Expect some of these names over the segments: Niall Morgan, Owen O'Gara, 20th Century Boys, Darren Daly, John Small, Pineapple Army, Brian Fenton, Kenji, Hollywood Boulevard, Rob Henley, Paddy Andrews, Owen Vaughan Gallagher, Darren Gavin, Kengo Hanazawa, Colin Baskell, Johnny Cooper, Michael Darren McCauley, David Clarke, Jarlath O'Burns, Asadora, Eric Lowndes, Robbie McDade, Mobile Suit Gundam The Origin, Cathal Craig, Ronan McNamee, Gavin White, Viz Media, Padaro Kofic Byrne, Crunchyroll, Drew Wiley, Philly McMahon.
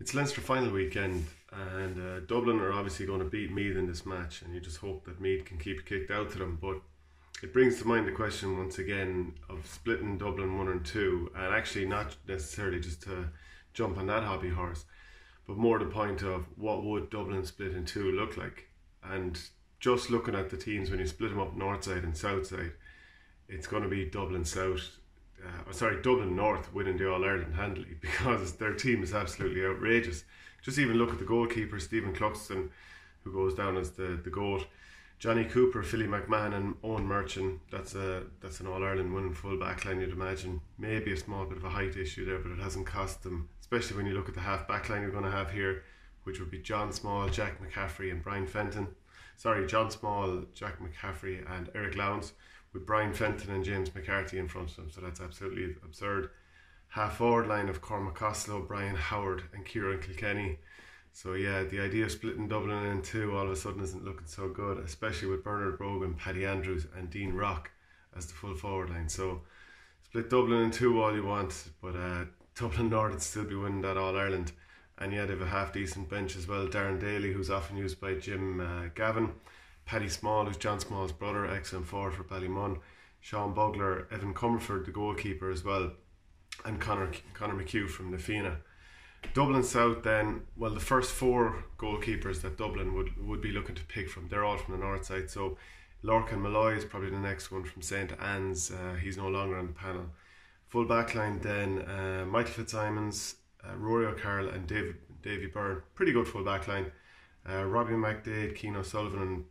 It's Leinster final weekend, and Dublin are obviously going to beat Meath in this match, and you just hope that Meath can keep it kicked out to them. But it brings to mind the question once again of splitting Dublin 1 and 2, and actually not necessarily just to jump on that hobby horse, but more the point of what would Dublin split in two look like. And just looking at the teams when you split them up north side and south side, it's going to be Dublin North winning the All-Ireland handily, because their team is absolutely outrageous. Just even look at the goalkeeper, Stephen Cluxton, who goes down as the GOAT. Johnny Cooper, Philly McMahon and Owen Merchant, that's an All-Ireland winning full back line, you'd imagine. Maybe a small bit of a height issue there, but it hasn't cost them, especially when you look at the half back line you're going to have here, which would be John Small, Jack McCaffrey and Brian Fenton. Sorry, John Small, Jack McCaffrey and Eric Lowndes, with Brian Fenton and James McCarthy in front of them, so that's absolutely absurd. Half forward line of Cormac Costello, Brian Howard and Kieran Kilkenny. So yeah, the idea of splitting Dublin in two all of a sudden isn't looking so good, especially with Bernard Brogan, Paddy Andrews and Dean Rock as the full forward line. So split Dublin in two all you want, but Dublin North would still be winning that All-Ireland. And yeah, they have a half-decent bench as well. Darren Daly, who's often used by Jim Gavin. Paddy Small, who's John Small's brother, excellent forward for Ballymun. Sean Bogler, Evan Comerford, the goalkeeper as well, and Conor McHugh from the Fianna. Dublin South then, well, the first four goalkeepers that Dublin would be looking to pick from, they're all from the north side. So Lorcan Malloy is probably the next one from St. Anne's. He's no longer on the panel. Full back line then, Michael Fitzsimons, Rory O'Carroll and Davey Byrne. Pretty good full back line. Robbie McDade, Keno Sullivan and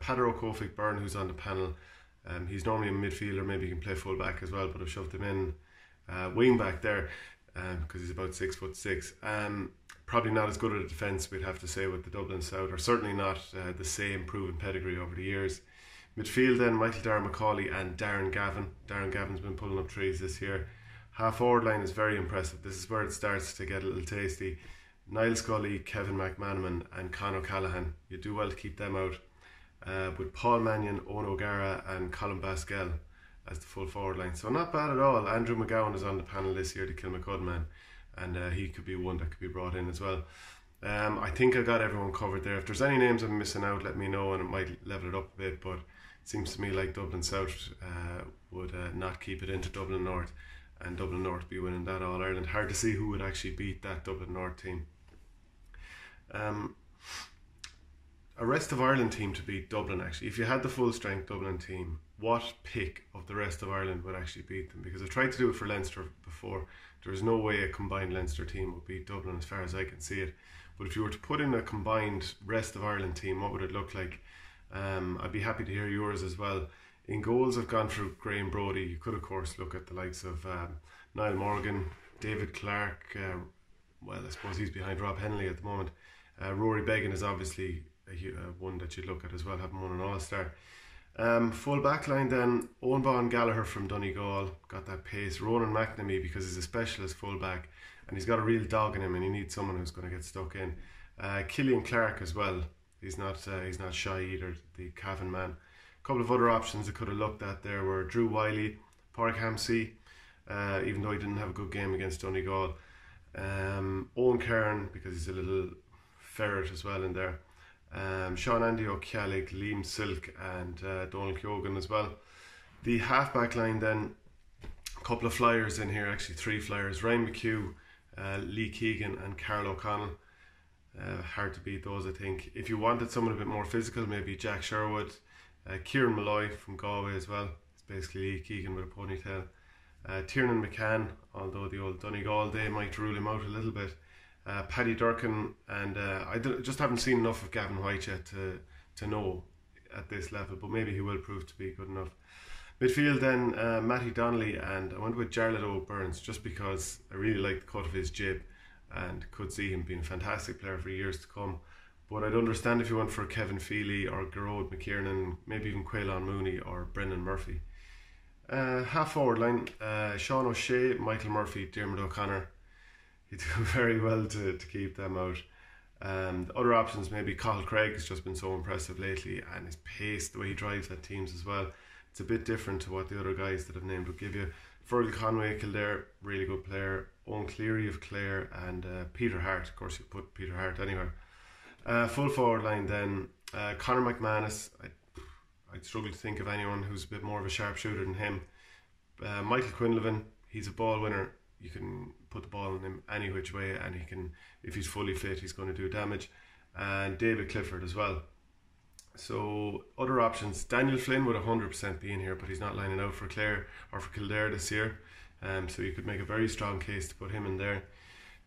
Padaro Kofic Byrne, who's on the panel. He's normally a midfielder, maybe he can play full back as well, but I've shoved him in wing back there because he's about 6'6". Probably not as good at a defence, we'd have to say, with the Dublin South, or certainly not the same proven pedigree over the years. Midfield then, Michael Darren McCauley and Darren Gavin. Darren Gavin's been pulling up trees this year. Half forward line is very impressive. This is where it starts to get a little tasty. Niall Scully, Kevin McManaman and Conor Callaghan. You do well to keep them out. With Paul Mannion, Owen O'Gara and Colin Baskell as the full forward line. So not bad at all. Andrew McGowan is on the panel this year, the Kilmacud man. And he could be one that could be brought in as well. I think I got everyone covered there. If there's any names I'm missing out, let me know and it might level it up a bit. But it seems to me like Dublin South would not keep it into Dublin North. And Dublin North be winning that All-Ireland. Hard to see who would actually beat that Dublin North team. A rest of Ireland team to beat Dublin, actually. If you had the full strength Dublin team, what pick of the rest of Ireland would actually beat them? Because I tried to do it for Leinster before. There's no way a combined Leinster team would beat Dublin as far as I can see it. But if you were to put in a combined rest of Ireland team, what would it look like? I'd be happy to hear yours as well. In goals, I've gone through Graham Brodie. You could, of course, look at the likes of Niall Morgan, David Clarke. Well, I suppose he's behind Rob Henley at the moment. Rory Began is obviously one that you'd look at as well, having won an All-Star. Full back line then, Owen Vaughan Gallagher from Donegal, got that pace. Ronan McNamee, because he's a specialist full back and he's got a real dog in him, and you need someone who's going to get stuck in. Killian Clark as well, he's not shy either, the Cavan man. A couple of other options I could have looked at there were Drew Wiley, Pádraig Hamsey, even though he didn't have a good game against Donegal. Owen Cairn, because he's a little ferret as well in there. Sean Andy O'Cialig, Liam Silk and Donal Keoghan as well. The half-back line then, a couple of flyers in here, actually three flyers. Ryan McHugh, Lee Keegan and Carl O'Connell. Hard to beat those, I think. If you wanted someone a bit more physical, maybe Jack Sherwood, Kieran Malloy from Galway as well. It's basically Lee Keegan with a ponytail. Tiernan McCann, although the old Donegal day might rule him out a little bit. Paddy Durkin, and I just haven't seen enough of Gavin White yet to know at this level, but maybe he will prove to be good enough. Midfield then, Matty Donnelly, and I went with Jarlath O'Burns just because I really like the cut of his jib and could see him being a fantastic player for years to come. But I'd understand if you went for Kevin Feely or Gerard McKiernan, maybe even Quaylon Mooney or Brendan Murphy. Half forward line, Sean O'Shea, Michael Murphy, Dermot O'Connor. You do very well to keep them out. The other options, maybe Cathal Craig has just been so impressive lately, and his pace, the way he drives at teams as well, it's a bit different to what the other guys that I've named would give you. Fergal Conway, Kildare, really good player. Owen Cleary of Clare, and Peter Hart. Of course, you put Peter Hart anywhere. Full forward line then. Conor McManus, I'd struggle to think of anyone who's a bit more of a sharpshooter than him. Michael Quinlevin, he's a ball winner. You can put the ball in him any which way, and he can, if he's fully fit, he's going to do damage. And David Clifford as well. So other options, Daniel Flynn would 100% be in here, but he's not lining out for Clare or for Kildare this year. So you could make a very strong case to put him in there.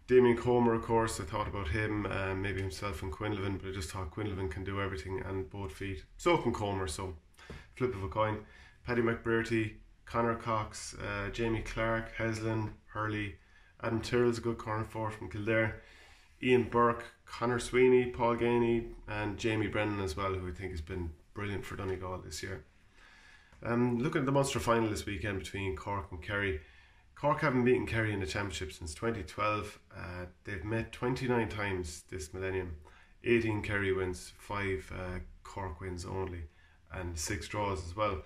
Damien Comer, of course, I thought about him, maybe himself and Quinlevin, but I just thought Quinlevin can do everything and both feet. So can Comer, so flip of a coin. Paddy McBrearty, Connor Cox, Jamie Clark, Heslin, Hurley, Adam Tyrrell's a good corner forward from Kildare. Ian Burke, Connor Sweeney, Paul Ganey, and Jamie Brennan as well, who I think has been brilliant for Donegal this year. Looking at the Munster final this weekend between Cork and Kerry. Cork haven't beaten Kerry in the Championship since 2012. They've met 29 times this millennium. 18 Kerry wins, 5 Cork wins only, and 6 draws as well.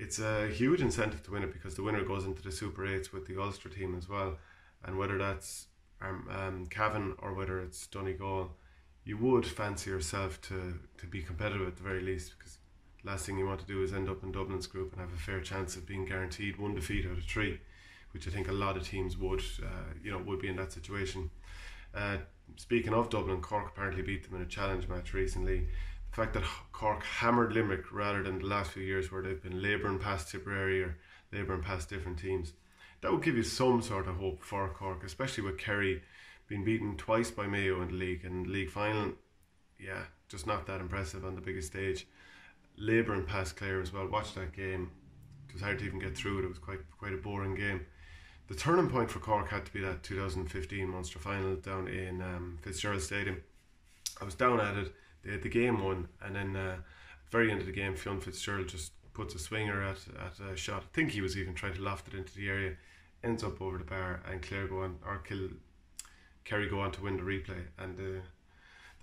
It's a huge incentive to win it because the winner goes into the Super 8s with the Ulster team as well. And whether that's Cavan or whether it's Donegal, you would fancy yourself to be competitive at the very least, because the last thing you want to do is end up in Dublin's group and have a fair chance of being guaranteed one defeat out of 3, which I think a lot of teams would would be in that situation. Speaking of Dublin, Cork apparently beat them in a challenge match recently. The fact that Cork hammered Limerick rather than the last few years where they've been labouring past Tipperary or labouring past different teams, that would give you some sort of hope for Cork, especially with Kerry being beaten twice by Mayo in the league and league final. Yeah, just not that impressive on the biggest stage. Labouring past Clare as well. Watched that game. It was hard to even get through it. It was quite a boring game. The turning point for Cork had to be that 2015 Munster final down in Fitzgerald Stadium. I was down at it. They had the game won, and then at the very end of the game, Fionn Fitzgerald just puts a swinger at a shot. I think he was even trying to loft it into the area. Ends up over the bar, and Kerry go on to win the replay, and the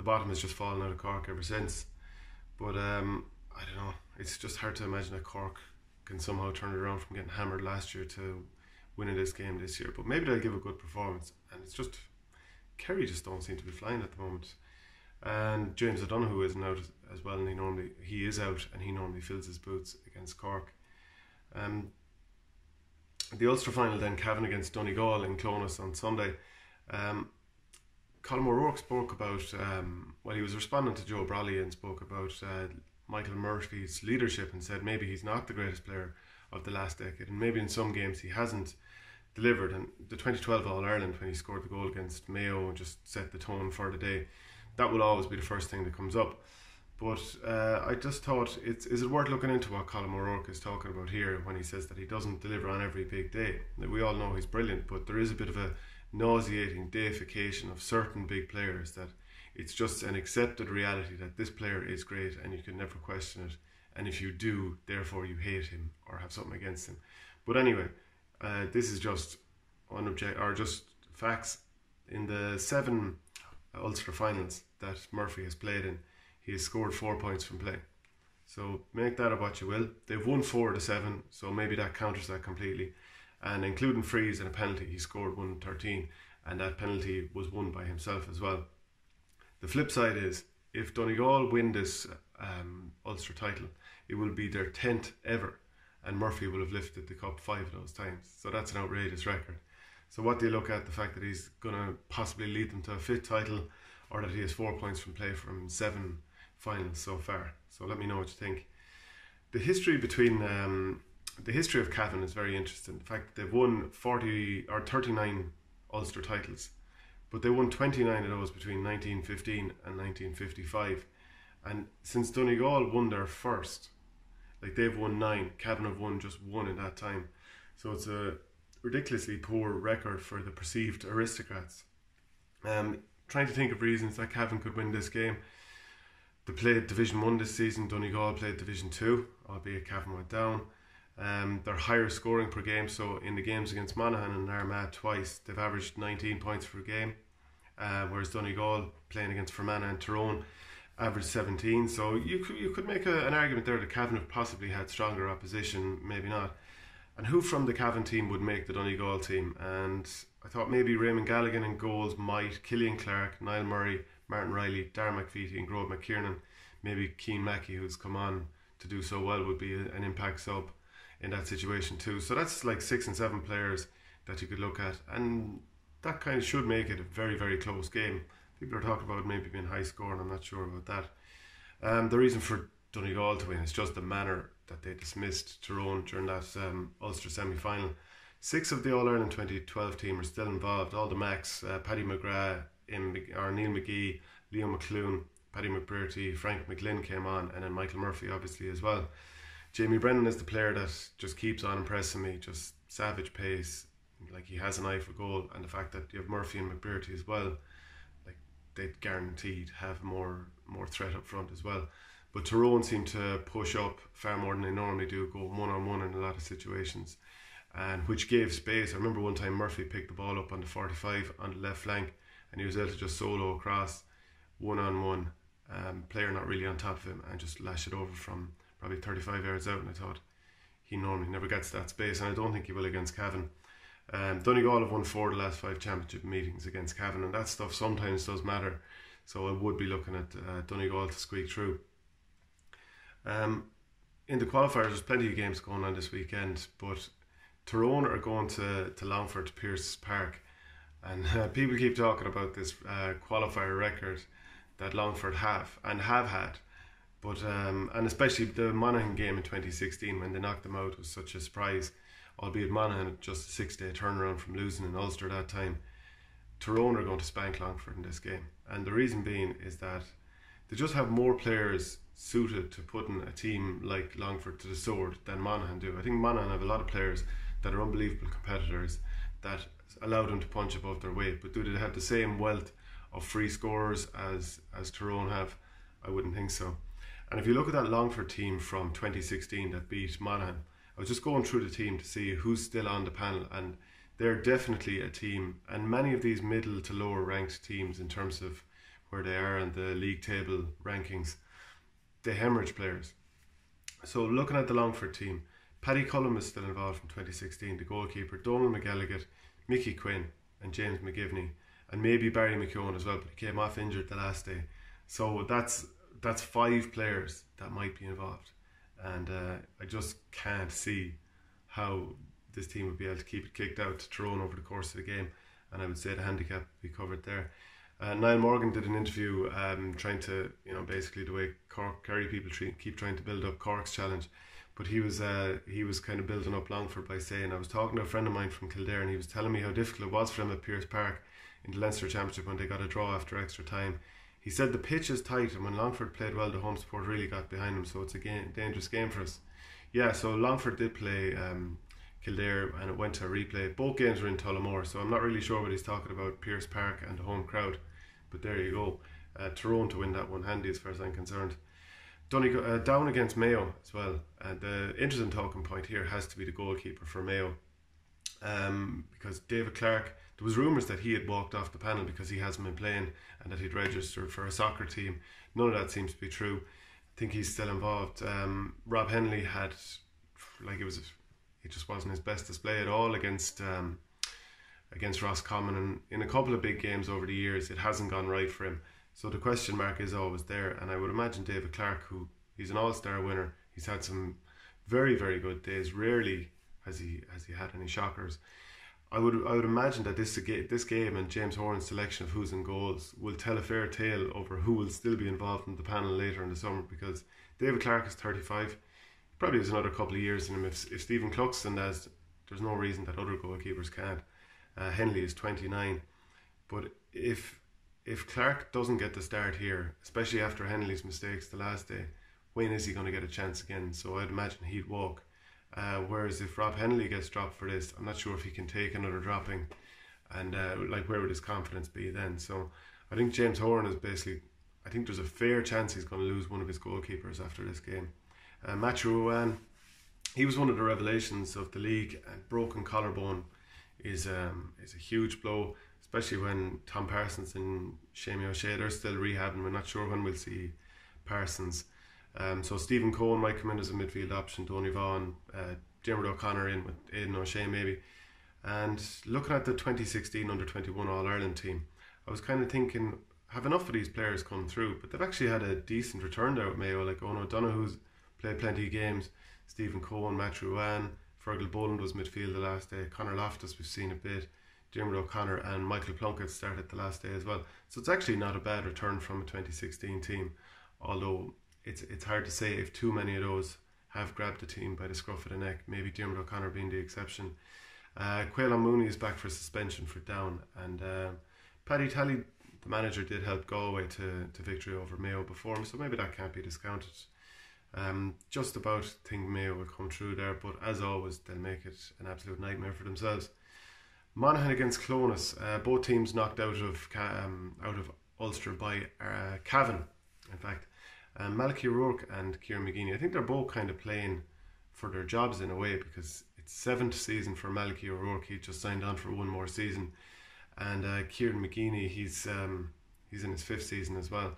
bottom has just fallen out of Cork ever since. But I don't know, it's just hard to imagine that Cork can somehow turn it around from getting hammered last year to winning this game this year. But maybe they'll give a good performance, and it's just Kerry just don't seem to be flying at the moment. And James O'Donoghue isn't out as well, and he normally fills his boots against Cork. The Ulster final then, Cavan against Donegal in Clonus on Sunday. Colm O'Rourke spoke about, he was responding to Joe Brawley and spoke about Michael Murphy's leadership and said maybe he's not the greatest player of the last decade, and maybe in some games he hasn't delivered. And the 2012 All-Ireland, when he scored the goal against Mayo, just set the tone for the day. That will always be the first thing that comes up. But I just thought, is it worth looking into what Colm O'Rourke is talking about here when he says that he doesn't deliver on every big day? We all know he's brilliant, but there is a bit of a nauseating deification of certain big players, that it's just an accepted reality that this player is great and you can never question it. And if you do, therefore you hate him or have something against him. But anyway, this is just just facts. In the 7 Ulster finals that Murphy has played in, he has scored 4 points from play. So make that of what you will. They've won 4 of the 7, so maybe that counters that completely. And including frees and a penalty, he scored 1-13, and that penalty was won by himself as well. The flip side is, if Donegal win this Ulster title, it will be their 10th ever, and Murphy will have lifted the cup 5 of those times. So that's an outrageous record. So what do you look at? The fact that he's going to possibly lead them to a 5th title, or that he has 4 points from play from 7 finals so far. So let me know what you think. The history of Cavan is very interesting. The fact that they've won 39 Ulster titles, but they won 29 of those between 1915 and 1955. And since Donegal won their first, like, they've won 9, Cavan have won just 1 in that time. So it's a ridiculously poor record for the perceived aristocrats. Trying to think of reasons that Cavan could win this game. They played Division 1 this season. Donegal played Division 2, albeit Cavan went down. They're higher scoring per game, so in the games against Monaghan and Armagh twice, they've averaged 19 points per game, whereas Donegal, playing against Fermanagh and Tyrone, averaged 17. So you could make an argument there that Cavan have possibly had stronger opposition, maybe not. and who from the Cavan team would make the Donegal team. And I thought maybe Raymond Gallagher in goals might, Killian Clark, Niall Murray, Martin Riley, Darren McVitie and Grove McKiernan. Maybe Keane Mackey, who's come on to do so well, would be an impact sub in that situation too. So that's like 6 and 7 players that you could look at, and that kind of should make it a very, very close game. People are talking about it maybe being high scoring, I'm not sure about that. The reason for Donegal to win is just the manner that they dismissed Tyrone during that Ulster semi-final. 6 of the All-Ireland 2012 team are still involved, all the Macs, Paddy McGrath, Neil McGee, Leo McClune, Paddy McBrearty, Frank McGlynn came on, and then Michael Murphy obviously as well. Jamie Brennan is the player that just keeps on impressing me, just savage pace, like he has an eye for goal, and the fact that you have Murphy and McBrearty as well, like they'd guaranteed have more threat up front as well. But Tyrone seemed to push up far more than they normally do, go one-on-one in a lot of situations, and which gave space. I remember one time Murphy picked the ball up on the 45 on the left flank, and he was able to just solo across, one-on-one, player not really on top of him, and just lash it over from probably 35 yards out. And I thought he normally never gets that space, and I don't think he will against Cavan. Donegal have won 4 of the last 5 championship meetings against Cavan, and that stuff sometimes does matter, so I would be looking at Donegal to squeak through. In the qualifiers there's plenty of games going on this weekend, but Tyrone are going to Longford, to Pierce Park, and people keep talking about this qualifier record that Longford have had, but and especially the Monaghan game in 2016 when they knocked them out was such a surprise, albeit Monaghan had just a 6-day turnaround from losing in Ulster that time. Tyrone are going to spank Longford in this game, and the reason being is that they just have more players suited to putting a team like Longford to the sword than Monaghan do. I think Monaghan have a lot of players that are unbelievable competitors that allow them to punch above their weight, but do they have the same wealth of free scorers as Tyrone have? I wouldn't think so. And if you look at that Longford team from 2016 that beat Monaghan, I was just going through the team to see who's still on the panel, and they're definitely a team, and many of these middle to lower ranked teams in terms of where they are in the league table rankings, they hemorrhage players. So looking at the Longford team, Paddy Cullum is still involved from 2016, the goalkeeper, Donal McElligott, Mickey Quinn and James McGivney, and maybe Barry McKeown as well, but he came off injured the last day. So that's 5 players that might be involved, and I just can't see how this team would be able to keep it kicked out to Tyrone over the course of the game, and I would say the handicap will be covered there. Niall Morgan did an interview trying to, basically the way Cork, Kerry people keep trying to build up Cork's challenge, but he was kind of building up Longford by saying, I was talking to a friend of mine from Kildare, and he was telling me how difficult it was for him at Pierce Park in the Leinster Championship when they got a draw after extra time. He said the pitch is tight, and when Longford played well, the home support really got behind them, so it's a dangerous game for us. Yeah, so Longford did play Kildare, and it went to a replay. Both games were in Tullamore, so I'm not really sure what he's talking about, Pierce Park and the home crowd, but there you go. Tyrone to win that one handy as far as I'm concerned. Donegal, down against Mayo as well, and the interesting talking point here has to be the goalkeeper for Mayo, because David Clarke, there was rumours that he had walked off the panel because he hasn't been playing and that he'd registered for a soccer team. None of that seems to be true. I think he's still involved. Rob Henley had, it just wasn't his best display at all against Roscommon, and in a couple of big games over the years it hasn't gone right for him. So the question mark is always there, and I would imagine David Clarke, who he's an all-star winner, he's had some very, very good days. Rarely has he had any shockers. I would imagine that this game and James Horan's selection of who's in goals will tell a fair tale over who will still be involved in the panel later in the summer, because David Clarke is 35. Probably has another couple of years in him. If Stephen Cluxton does, there's no reason that other goalkeepers can't. Henley is 29. But if Clarke doesn't get the start here, especially after Henley's mistakes the last day, when is he going to get a chance again? So I'd imagine he'd walk. Whereas if Rob Henley gets dropped for this, I'm not sure if he can take another dropping, and where would his confidence be then? So I think James Horan is basically, I think there's a fair chance he's going to lose one of his goalkeepers after this game. Matthew Rowan, he was one of the revelations of the league, and broken collarbone is a huge blow, especially when Tom Parsons and Shami O'Shea, they're still rehabbing. We're not sure when we'll see Parsons. So Stephen Cohen might come in as a midfield option, Donny Vaughan, Dermot O'Connor in with Aidan O'Shea maybe. And looking at the 2016 Under-21 All-Ireland team, I was kind of thinking, have enough of these players come through? But they've actually had a decent return there at Mayo, like Owen O'Donoghue's played plenty of games, Stephen Cohen, Matt Ruan, Fergal Boland was midfield the last day, Conor Loftus we've seen a bit, Dermot O'Connor and Michael Plunkett started the last day as well. So it's actually not a bad return from a 2016 team, although it's hard to say if too many of those have grabbed the team by the scruff of the neck, maybe Dermot O'Connor being the exception. Quaylon Mooney is back for suspension for Down, and Paddy Talley, the manager, did help Galway to victory over Mayo before him, so maybe that can't be discounted. Just about think Mayo will come through there, but as always they'll make it an absolute nightmare for themselves. Monaghan against Clonus, both teams knocked out of Ulster by Cavan, in fact. Malachy O'Rourke and Kieran McGeaney, I think they're both kind of playing for their jobs in a way, because it's 7th season for Malachy O'Rourke. He just signed on for one more season, and Kieran McGeaney, he's in his 5th season as well.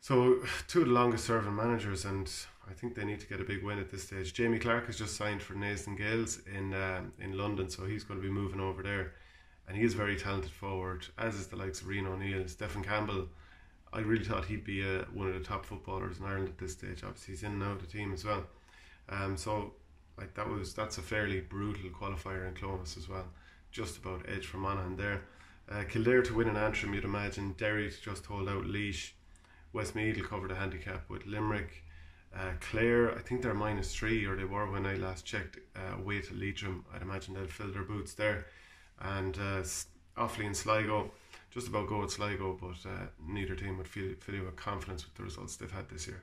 So two of the longest serving managers, and I think they need to get a big win at this stage. Jamie Clark has just signed for Naas and Gales in London, so he's going to be moving over there, and he is very talented forward, as is the likes of Rhian O'Neill. Stephen Campbell, I really thought he'd be one of the top footballers in Ireland at this stage. Obviously he's in now the team as well. So like that's a fairly brutal qualifier in Clonus as well. Just about edge for Monaghan there. Kildare to win in Antrim, you'd imagine. Derry to just hold out Laois. Westmeath will cover the handicap with Limerick. Clare, I think they're -3, or they were when I last checked, away to Leitrim. I'd imagine they'll fill their boots there. And Offaly and Sligo, just about go at Sligo, but neither team would feel with confidence with the results they've had this year.